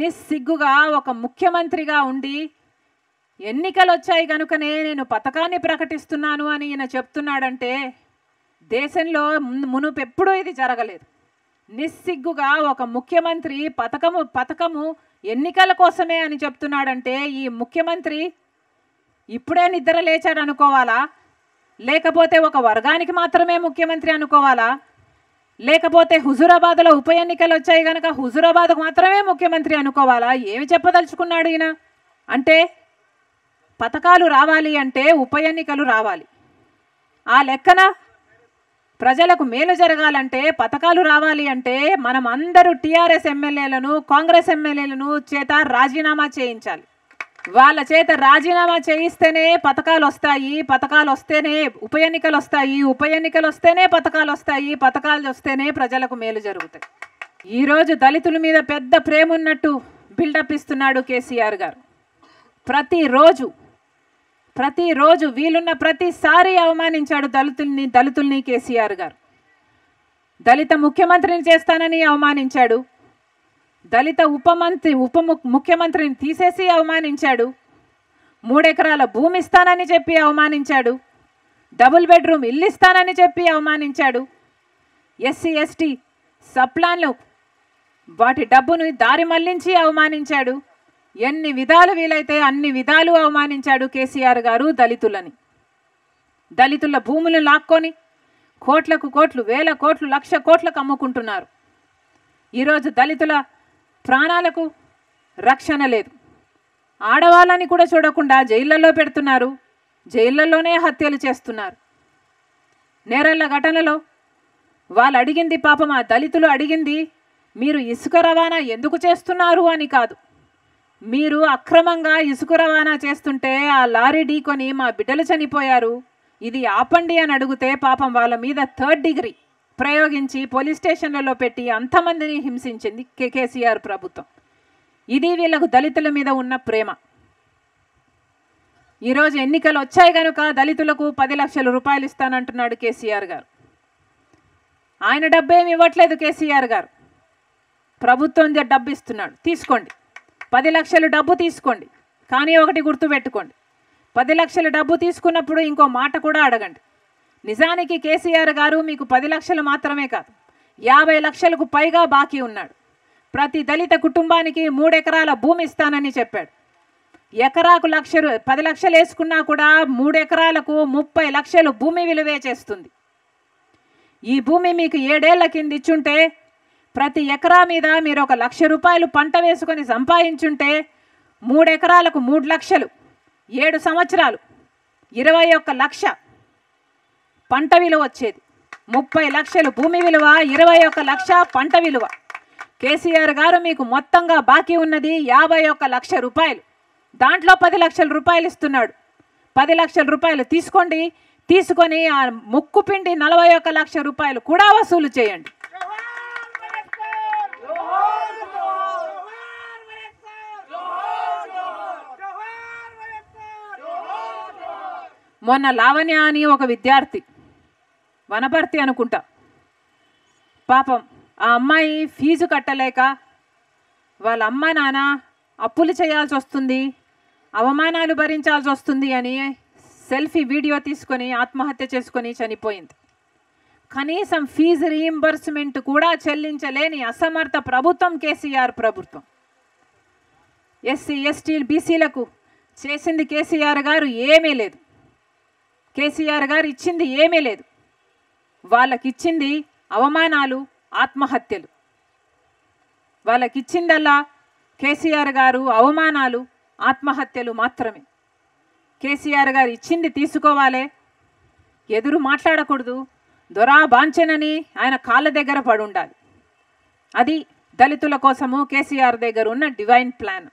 నిస్సిగ్గుగా ఒక ముఖ్యమంత్రిగా ఉండి ఎన్నికలు వచ్చాయి గనుకనే నేను పథకాన్ని ప్రకటిస్తున్నాను అని ఈయన చెప్తున్నాడంటే దేశంలో మునుపు ఎప్పుడూ ఇది జరగలేదు. నిస్సిగ్గుగా ఒక ముఖ్యమంత్రి పథకము ఎన్నికల కోసమే అని చెప్తున్నాడంటే ఈ ముఖ్యమంత్రి ఇప్పుడే నిద్ర లేచాడు అనుకోవాలా, లేకపోతే ఒక వర్గానికి మాత్రమే ముఖ్యమంత్రి అనుకోవాలా, లేకపోతే హుజూరాబాద్లో ఉప ఎన్నికలు వచ్చాయి కనుక హుజూరాబాద్కు మాత్రమే ముఖ్యమంత్రి అనుకోవాలా? ఏమి చెప్పదలుచుకున్నాడు ఈయన? అంటే పథకాలు రావాలి అంటే ఉప ఎన్నికలు రావాలి, ఆ లెక్కన ప్రజలకు మేలు జరగాలంటే పథకాలు రావాలి అంటే మనం అందరూ టీఆర్ఎస్ ఎమ్మెల్యేలను కాంగ్రెస్ ఎమ్మెల్యేలను చేత రాజీనామా చేయించాలి. వాళ్ళ చేత రాజీనామా చేయిస్తేనే పథకాలు వస్తాయి, పథకాలు వస్తేనే ఉప ఎన్నికలు వస్తాయి, ఉప ఎన్నికలు వస్తేనే పథకాలు వస్తాయి, పథకాలు వస్తేనే ప్రజలకు మేలు జరుగుతాయి. ఈరోజు దళితుల మీద పెద్ద ప్రేమ ఉన్నట్టు బిల్డప్ ఇస్తున్నాడు కేసీఆర్ గారు. ప్రతిరోజు వీలున్న ప్రతిసారి అవమానించాడు దళితుల్ని కేసీఆర్ గారు. దళిత ముఖ్యమంత్రిని చేస్తానని అవమానించాడు, దళిత ఉప ముఖ్యమంత్రిని తీసేసి అవమానించాడు, 3 ఎకరాల భూమి ఇస్తానని చెప్పి అవమానించాడు, డబుల్ బెడ్రూమ్ ఇల్లు ఇస్తానని చెప్పి అవమానించాడు, ఎస్సీ ఎస్టీ సప్లాన్లు వాటి డబ్బును దారి మళ్లించి అవమానించాడు. ఎన్ని విధాలు వీలైతే అన్ని విధాలు అవమానించాడు కేసీఆర్ గారు దళితులని. దళితుల భూములు లాక్కొని కోట్లకు కోట్లు, వేల కోట్లు, లక్ష కోట్లకు అమ్ముకుంటున్నారు. ఈరోజు దళితుల ప్రాణాలకు రక్షణ లేదు. ఆడవాళ్ళని కూడా చూడకుండా జైళ్ళల్లో పెడుతున్నారు, జైళ్ళల్లోనే హత్యలు చేస్తున్నారు. నేరళ్ల ఘటనలో వాళ్ళు అడిగింది, పాపం ఆ దళితులు అడిగింది మీరు ఇసుక రవాణా ఎందుకు చేస్తున్నారు అని కాదు, మీరు అక్రమంగా ఇసుక రవాణా చేస్తుంటే ఆ లారీ ఢీకొని మా బిడ్డలు చనిపోయారు, ఇది ఆపండి అని అడిగితే పాపం వాళ్ళ మీద 3rd డిగ్రీ ప్రయోగించి పోలీస్ స్టేషన్లలో పెట్టి అంతమందిని హింసించింది కేసీఆర్ ప్రభుత్వం. ఇది వీళ్ళకు దళితుల మీద ఉన్న ప్రేమ. ఈరోజు ఎన్నికలు వచ్చాయి కనుక దళితులకు 10 లక్షల రూపాయలు ఇస్తానంటున్నాడు కేసీఆర్ గారు. ఆయన డబ్బేమి ఇవ్వట్లేదు కేసీఆర్ గారు, ప్రభుత్వం డబ్బు ఇస్తున్నాడు. తీసుకోండి 10 లక్షలు డబ్బు తీసుకోండి, కానీ ఒకటి గుర్తుపెట్టుకోండి, 10 లక్షలు డబ్బు తీసుకున్నప్పుడు ఇంకో మాట కూడా అడగండి. నిజానికి కేసీఆర్ గారు మీకు 10 లక్షలు మాత్రమే కాదు 50 లక్షలకు పైగా బాకీ ఉన్నాడు. ప్రతి దళిత కుటుంబానికి 3 ఎకరాల భూమి ఇస్తానని చెప్పాడు. ఎకరాకు 10 లక్షలు వేసుకున్నా కూడా 3 ఎకరాలకు 30 లక్షలు భూమి విలువే చేస్తుంది. ఈ భూమి మీకు 7 ఏళ్ల కింద ఇచ్చుంటే, ప్రతి ఎకరా మీద మీరు 1 లక్ష రూపాయలు పంట వేసుకొని సంపాదించుంటే, 3 ఎకరాలకు 3 లక్షలు 7 సంవత్సరాలు 21 లక్ష పంట విలువ వచ్చేది. 30 లక్షలు భూమి విలువ, 21 లక్ష పంట విలువ. కేసీఆర్ గారు మీకు మొత్తంగా బాకీ ఉన్నది 51 లక్ష రూపాయలు, దాంట్లో 10 లక్షల రూపాయలు ఇస్తున్నాడు. 10 లక్షల రూపాయలు తీసుకోండి, తీసుకొని ఆ ముక్కు పిండి 41 లక్ష రూపాయలు కూడా వసూలు చేయండి. మొన్న లావణ్య అని ఒక విద్యార్థి, వనపర్తి అనుకుంటా, పాపం ఆ అమ్మాయి ఫీజు కట్టలేక వాళ్ళ అమ్మ నాన్న అప్పులు చేయాల్సి వస్తుంది, అవమానాలు భరించాల్సి వస్తుంది అని సెల్ఫీ వీడియో తీసుకొని ఆత్మహత్య చేసుకొని చనిపోయింది. కనీసం ఫీజు రీయింబర్స్మెంట్ కూడా చెల్లించలేని అసమర్థ ప్రభుత్వం కేసీఆర్ ప్రభుత్వం. ఎస్సీ ఎస్టీ బీసీలకు చేసింది కేసీఆర్ గారు ఏమీ లేదు, కేసీఆర్ గారు ఇచ్చింది ఏమీ లేదు. వాళ్ళకిచ్చింది అవమానాలు, ఆత్మహత్యలు. వాళ్ళకిచ్చిందల్లా కేసీఆర్ గారు అవమానాలు, ఆత్మహత్యలు మాత్రమే. కేసీఆర్ గారు ఇచ్చింది తీసుకోవాలే, ఎదురు మాట్లాడకూడదు, దొరాబాంఛనని ఆయన కాళ్ళ దగ్గర పడి ఉండాలి. అది దళితుల కోసము కేసీఆర్ దగ్గర ఉన్న డివైన్ ప్లాన్.